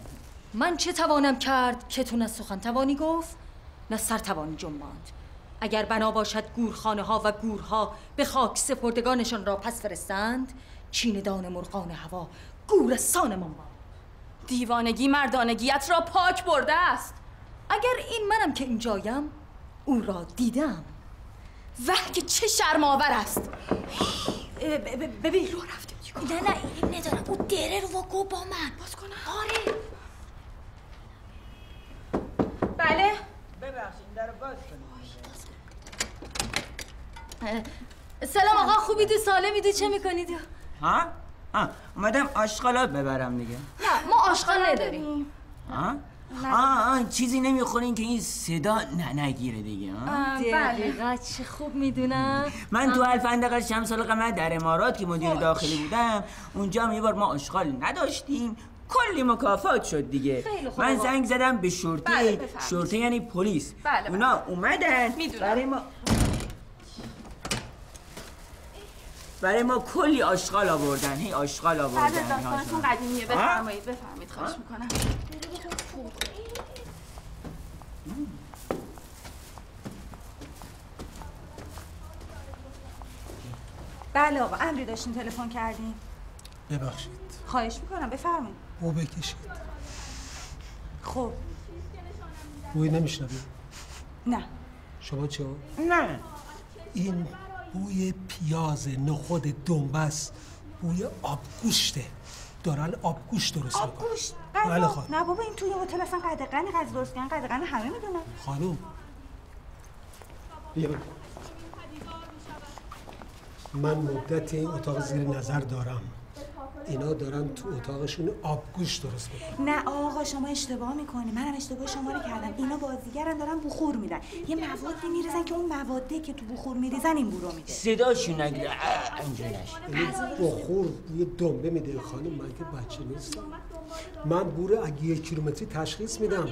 من چه توانم کرد که تو نه سخن توانی گفت نه سر توانی جنباند. اگر بنا باشد گورخانه ها و گورها به خاک سپردگانشان را پس فرستند، چیندان مرغان هوا گورستان ما. دیوانگی مردانگیت را پاک برده است. اگر این منم که اینجایم، او را دیدم. وه که چه شرم‌آور است. ببین رو رفته. نه این ندارم. او دره رو واگو با من باز کنم. آره بله ببخشید در رو باز کنم. سلام آقا، خوبیدی؟ سالمیدی؟ چه میکنیدی؟ ها اومدم آشغالات ببرم دیگه. نه ما آشغال نداریم. آه چیزی نمیخورین که این صدا نگیره دیگه. دقیقا چه خوب میدونم. من تو الفندقل شمس القمر در امارات که مدیر داخلی بودم، اونجا هم یه بار ما آشغال نداشتیم، کلی مکافات شد دیگه. من زنگ زدم به شرطه یعنی پلیس. اونا اومدن برای ما کلی آشغال آوردن. هی آشغال آوردن. داستانتون قدیمیه. بفرمایید خواهش میکنم. بله آقا، امری داشتین تلفن کردین. ببخشید. خواهش میکنم بفرمایید. بو بکشید. خب بوی نمیشنوی؟ نه. شما چه؟ نه این بوی پیاز نخود دنبست، بوی آبگوشته. دارن آبگوشت درست میکنن. آبگوشت؟ بله خانم. نه بابا این توی هتل اصلا قدقن قضی درست کردن، قدقن همه میدونن. خانم بیا. من مدت این اتاق زیر نظر دارم. اینا دارن تو اتاقشون آبگوشت درست میکنن. نه آقا شما اشتباه میکنی. منم اشتباه شما رو کردم. اینا بازیگرن، دارن بخور میدن. یه موادی میریزن که اون مواده که تو بخور میریزن این بو رو میده. صداشون نگیره اینجا نشه. بخور یه دنبه میده خانم. من که بچه نیستم. من بو رو اگه یک کیلومتری تشخیص میدم.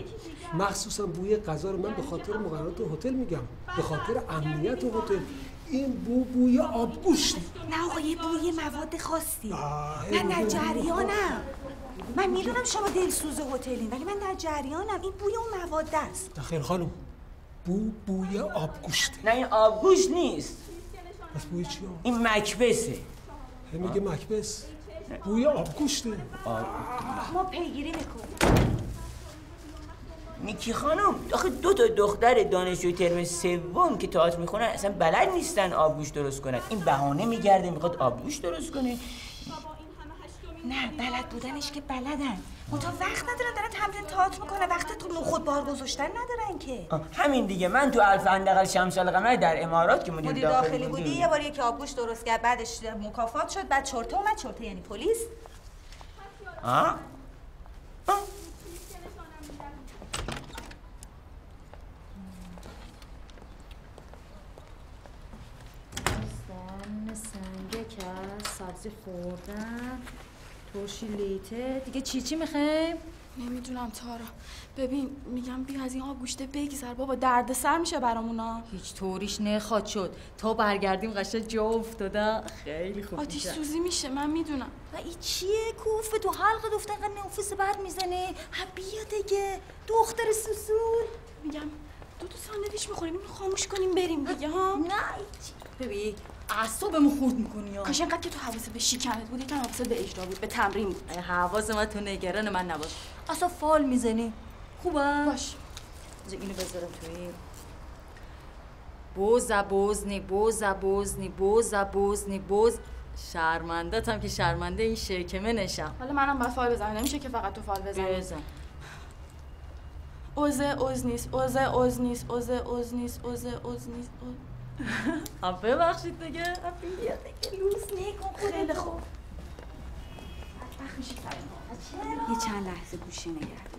مخصوصا بوی غذا رو من به خاطر مقررات هتل میگم، به خاطر امنیت هتل. این بوی آبگوشت. نه آقا یه بوی مواد خاصی. من در جریانم. من میدونم شما دلسوز هتلین، ولی من در جریانم. این بوی اون مواد است. نه خیر خانم، بوی آبگوشته. نه این آبگوشت نیست. پس بوی چیه؟ این مکبسه. میگه مکبس بوی آبگوشته. ما پیگیری میکنیم. نیکی خانم آخه دو تا دختر دانشجوی ترم سوم که تئاتر میخونن اصلا بلد نیستن آبگوش درست کنن. این بهانه میگرده میخواد آبگوش درست کنه. نه بلد بودنش که بلدن. اونا وقت ندارن دارن تمرین تئاتر میکنن، وقت تو نخود بار گذاشتن ندارن که. همین دیگه. من تو الف اندقل شمس القمر در امارات که مدیر داخلی بودی یه بار یک آبگوش درست کرد، بعدش مکافات شد، بعد چرته اومد. چرته یعنی پلیس. سنگه که سبزی خوردن ترشی لیته دیگه. چی میخوایم؟ نمیدونم تارا. ببین میگم بیا از این آبگوشته بگذر بابا، درد سر میشه برامونا. هیچ طوریش نخواد شد تا برگردیم قشنگ جا افتادن. خیلی خوب آتیش سوزی میشه من میدونم. و این چیه کوفه تو حلق دفتن قرن اوفیس بعد میزنه؟ بیا دیگه دختر سوسول. میگم دو تا ساندویچ میخوریم خاموش کنیم بریم دیگه. ها نه ببین اعصابمو خورد میکنی ها. کاش اینقدر که تو حواست به شیکنت بود، یکم حواست به اجرا بود، به تمرین بود. حواس من تو نگران من نباش. اصلا فال میزنی. خوبه؟ باش. اینو بذارم توی بوز. شرمنده‌تم که شرمنده این شکمه نشم. حالا منم باید فال بزنم. نمیشه که فقط تو فال بزنی. بزن. اوز نیست. آب ببخشید دیگه. لوس نکن خیلی خوب. یه چند لحظه گوشی نگرد.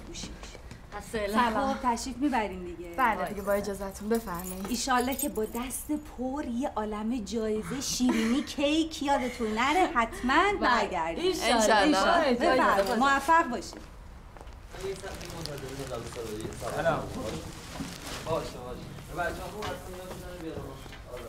سلام. تشریف میبرین دیگه. بله دیگه با اجازهتون بفرمایید. ایشالله که با دست پر یه عالمه جایزه شیرینی کیک یادتون نره، حتما برگردید. ایشالله. موفق باشید. سلام. باشه. بچه‌ها خوب هستن می‌تونن بیارم. آره.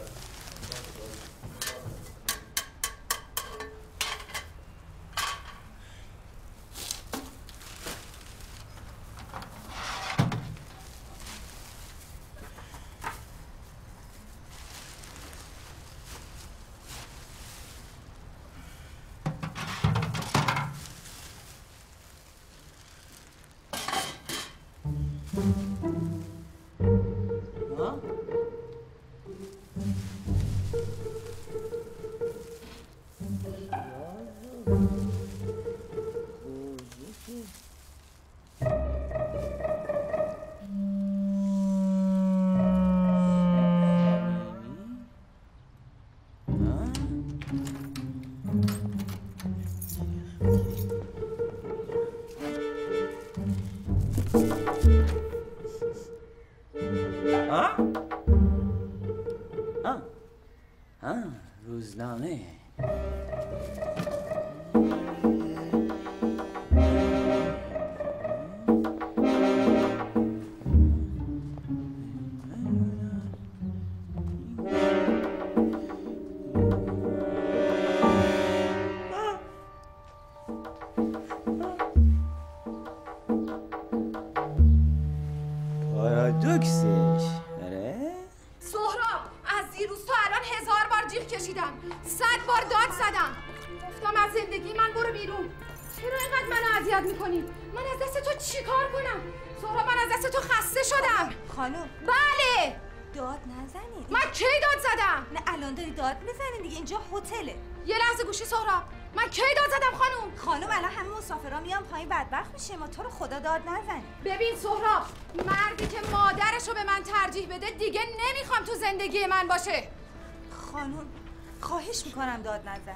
ما تو رو خدا داد نزن. ببین سهراب، مردی که مادرش رو به من ترجیح بده دیگه نمیخوام تو زندگی من باشه. خانم خواهش میکنم داد نزن.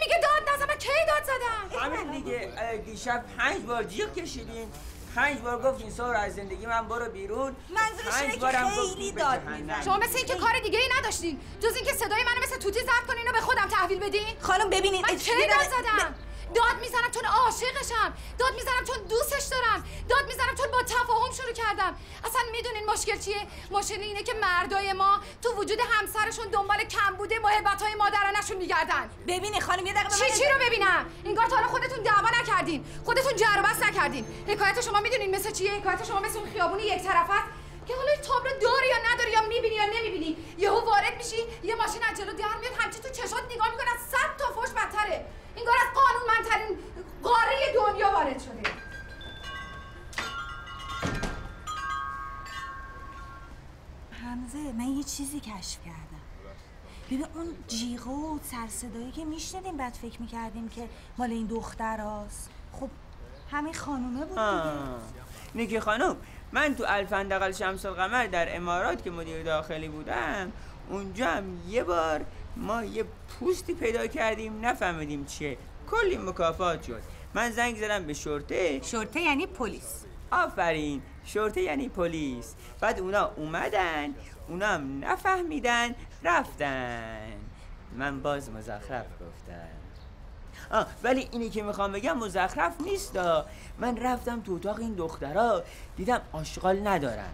میگه داد نزن. من کی داد زدم؟ همین دیگه. دیشب 5 بار جیغ کشیدین. 5 بار گفتین سهر از زندگی من برو بیرون. منظورش اینه که خیلی داد میزن. شما مثل اینکه کار دیگه ای نداشتین جز اینکه صدای منو مثل توتی زد کنین و به خودم تحویل بدین. خانم ببینید من کی داد زدم؟ داد میزنم چون عاشقشم، داد میزنم چون دوستش دارم، داد میزنم چون با تفاهم شروع کردم. اصلا میدونین مشکل چیه؟ مشکل اینه که مردای ما تو وجود همسرشون دنبال کم بوده محبت‌های مادرانه‌شون میگردن. ببینی خانم یه دقیقه من چی رو ببینم؟ انگار تا حالا خودتون دعوا نکردین، خودتون جر و بحث نکردین. حکایت شما میدونین مثل چیه؟ حکایت شما مثل اون خیابون یک طرفه که حالا تابلو داری یا نداری یا میبینی یا نمیبینی، یهو وارد میشی یه ماشین از جلو در میاد همچین تو چشات نگاه میکنه از 100 تا فحش بدتره. انگار از قانونمندترین قاره دنیا وارد شده. حمزه من یه چیزی کشف کردم. ببین اون جیغ و سرصدایی که میشنیدیم بعد فکر میکردیم که مال این دختراست، خب همه خانومه بود دیگه. نگی خانم، من تو الفندقل شمس القمر در امارات که مدیر داخلی بودم، اونجا هم یه بار ما یه پوستی پیدا کردیم نفهمیدیم چیه، کلی مکافات شد. من زنگ زدم به شرطه. شرطه یعنی پلیس. آفرین، شرطه یعنی پلیس. بعد اونا اومدن، اونا هم نفهمیدن رفتن. من باز مزخرف گفتم. ولی اینی که میخوام بگم مزخرف نیست. من رفتم تو اتاق این دخترها دیدم آشغال ندارن.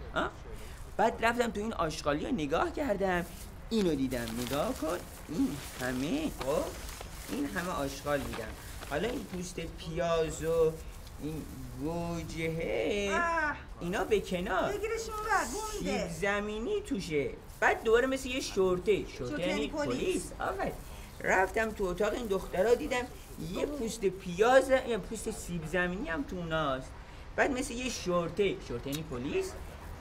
بعد رفتم تو این آشغالی رو نگاه کردم، اینو دیدم، نگاه کن، این همه، خب این همه آشغال دیدم. حالا این پوست پیاز و این گوجه اینا به کنار، سیب زمینی توشه، بعد دوباره مثل یه شرطه یعنی پلیس. آفرین. رفتم تو اتاق این دخترها دیدم یه پوست پیاز، یه پوست سیب زمینی هم تو اوناست، بعد مثل یه شرطه یعنی پلیس.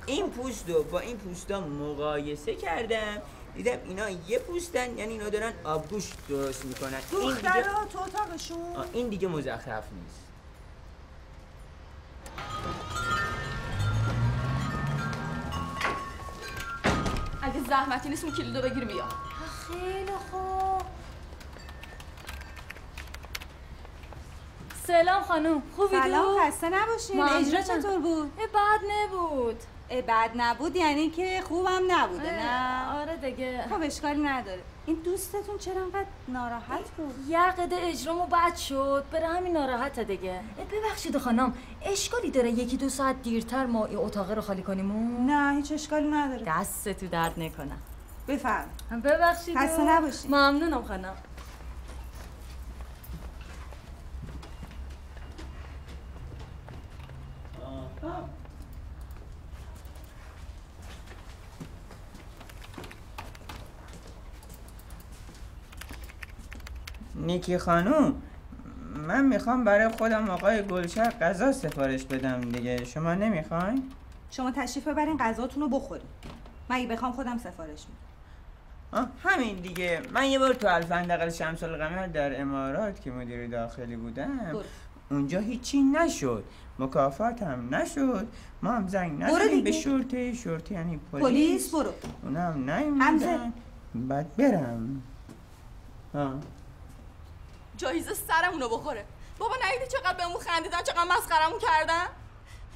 این پوست رو با این پوستا مقایسه کردم، دیدم اینا یه پوستن، یعنی اینا دارن آبگوشت درست میکنن. دخترها تو اتاقشون؟ این دیگه مزخرف نیست. اگه زحمتی نیست اون کلیدو بگیر بیا. خیلی خوب. سلام خانم، خوبی دو؟ سلام، خسته نباشین. اجرا چطور بود؟ بد نبود یعنی که خوبم نبوده. نه آره دیگه. خب اشکالی نداره. این دوستتون چرا انقدر ناراحت بود؟ یقده اجرامو بد شد، برای همین ناراحته دیگه. ببخشید خانم، اشکالی داره یکی دو ساعت دیرتر ما این اتاق رو خالی کنیم؟ نه هیچ اشکالی نداره. دستتو درد نکنم. بفرم. ببخشید. خسته نباشید. ممنونم خانم. نیکی خانوم، من میخوام برای خودم آقای گلشهر غذا سفارش بدم دیگه، شما نمیخواین؟ شما تشریف ببرین غذاتون رو بخورین، من اگه بخوام خودم سفارش میدم. همین دیگه. من یه بار تو الفندقل شمس القمر در امارات که مدیر داخلی بودم اونجا هیچی نشد، مکافات هم نشد، ما هم زنگ نزدیم به شرطه یعنی پلیس، برو اونا هم نیومدن، بعد برم جایزه سرمونو بخوره. بابا نهیدی چقدر بهمون خندیدن، چقدر مسخرمون کردن؟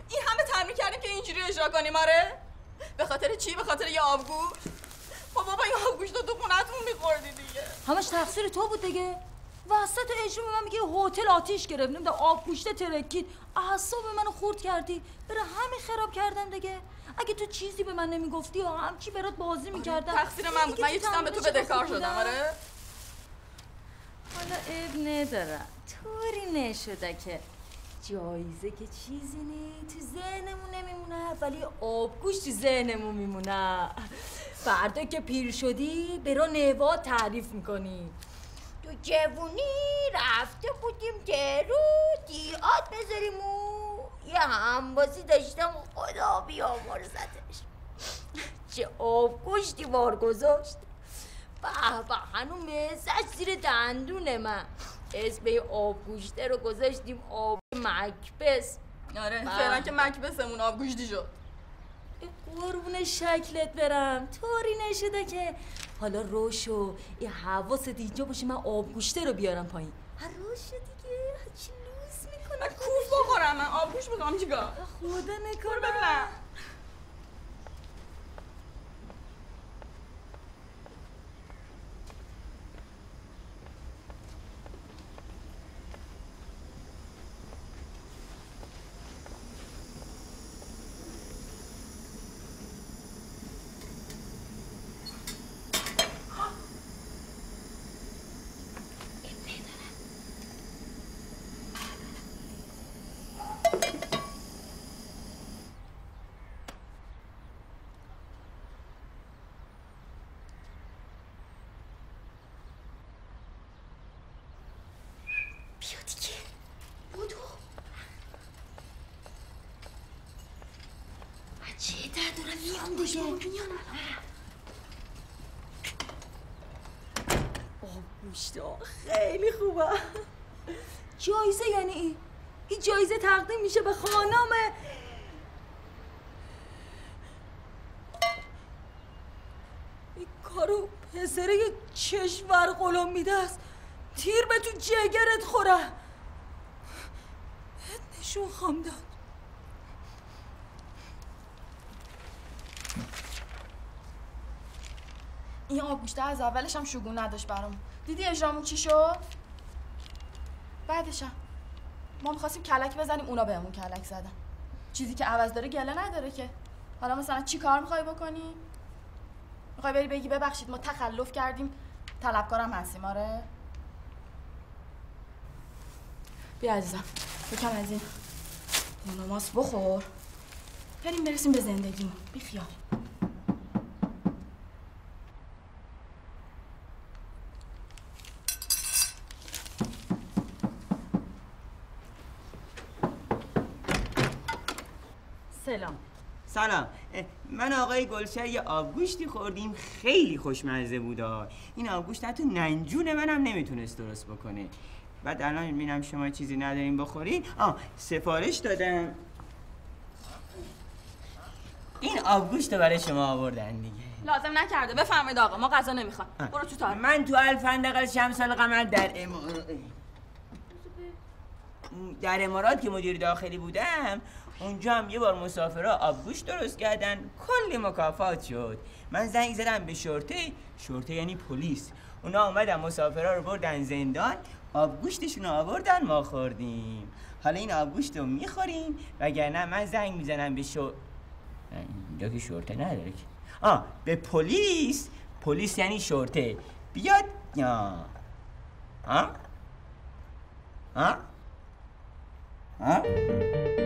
این همه تمرین کردیم که اینجوری اجرا کنیم. آره به خاطر چی؟ به خاطر یه آبگوشت. بابا این آبگوشت رو تو خونتون می‌خوردی دیگه. همش تقصیر تو بود دیگه. وسط اجرا من میگه هتل آتیش گرفت، نمیدونم آبگوشت ترکید، اعصاب منو خورد کردی، برای همین خراب کردم دیگه. اگه تو چیزی به من نمیگفتی همچی برات بازی می‌کردم. تقصیر من بود. من یه چیزام به تو بدهکار شدم. آره حالا عیب ندارم، طوری نشده که جایزه که چیزی نی تو ذهنمون نمیمونه، ولی آبگوش تو ذهنمون میمونه. فردا که پیر شدی برا نهواد تعریف میکنی تو جوونی رفته بودیم که رو دیعات بذاریم و یه همبازی داشتم و خدا بیامرزتش چه آبگوش دیوار گذاشت. بابا خانوم ساش زیر دندون من اسم آبگوشته رو گذاشتیم آب مکبس. آره فعلا که مکبسمون آبگوشتی شد. قربون شکلت برم، طوری نشده که حالا روشو این حواست اینجا باشه من آبگوشته رو بیارم پایین. هر روش دیگه چی لوس میکنه. من کوف بخورم، من آبگوش بخورم چیکار؟ خدا نکنه. میان دیگه. آب خیلی خوبه. جایزه یعنی این جایزه تقدیم میشه به خانم این کارو پسره یه چشم ورقلم میده است. تیر به تو جگرت خوره. بهت نشون خواهم داد. این آبگوشته از اولش هم شگون نداشت برامون. دیدی اجرامون چی شد؟ بعدش هم ما میخواستیم کلک بزنیم، اونا بهمون کلک زدن. چیزی که عوض داره گله نداره که. حالا مثلا چی کار میخوای بکنی؟ میخوای بری بگی ببخشید ما تخلف کردیم، طلبکارم هستیم؟ آره؟ بیا عزیزم بکم از این نماس بخور، بریم برسیم به زندگیمون. بی خیال. سلام. سلام. من آقای گلشهر یه آبگوشتی خوردیم، خیلی خوشمزه بود. این آبگوشت حتی ننجون منم نمیتونست درست بکنه. بعد الان میبینم شما چیزی ندارین بخورین. سفارش دادم. این آبگوشت برای شما آوردن دیگه. لازم نکرده. بفرمایید آقا، ما غذا نمیخوام. برو تو تار. من تو الفندقل شمسال قمر در امارات که مدیر داخلی بودم، اونجا هم یه بار مسافرها آبگوشت درست کردن، کلی مکافات شد. من زنگ زدم به شرطه یعنی پلیس. اونا اومدن مسافرها رو بردن زندان، آبگوشتشون رو آوردن ما خوردیم. حالا این آبگوشت رو میخوریم، وگرنه من زنگ میزنم به اینجا که شرطه نداره که. به پلیس. پلیس یعنی شرطه. بیاد. ها؟